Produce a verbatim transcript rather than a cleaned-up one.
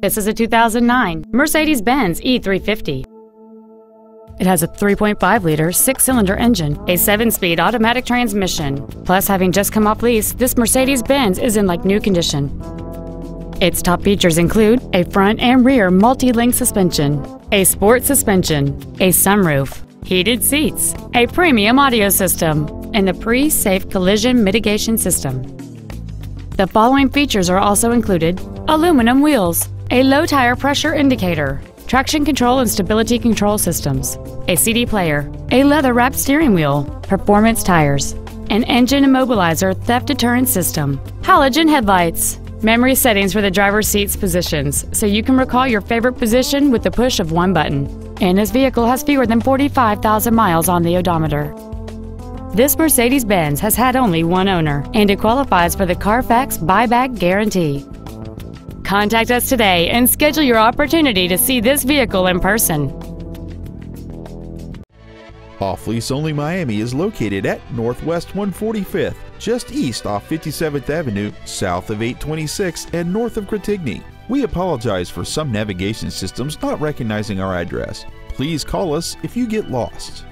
This is a two thousand nine Mercedes-Benz E three fifty. It has a three point five liter six-cylinder engine, a seven-speed automatic transmission. Plus, having just come off lease, this Mercedes-Benz is in like new condition. Its top features include a front and rear multi-link suspension, a sport suspension, a sunroof, heated seats, a premium audio system, and the pre-safe collision mitigation system. The following features are also included: aluminum wheels, a low tire pressure indicator, traction control and stability control systems, a C D player, a leather-wrapped steering wheel, performance tires, an engine immobilizer theft deterrent system, halogen headlights, memory settings for the driver's seat's positions, so you can recall your favorite position with the push of one button. And this vehicle has fewer than forty-five thousand miles on the odometer. This Mercedes-Benz has had only one owner, and it qualifies for the Carfax buyback guarantee. Contact us today and schedule your opportunity to see this vehicle in person. Off-Lease-Only Miami is located at Northwest one forty-fifth, just east off fifty-seventh Avenue, south of eight twenty-six, and north of Critigny. We apologize for some navigation systems not recognizing our address. Please call us if you get lost.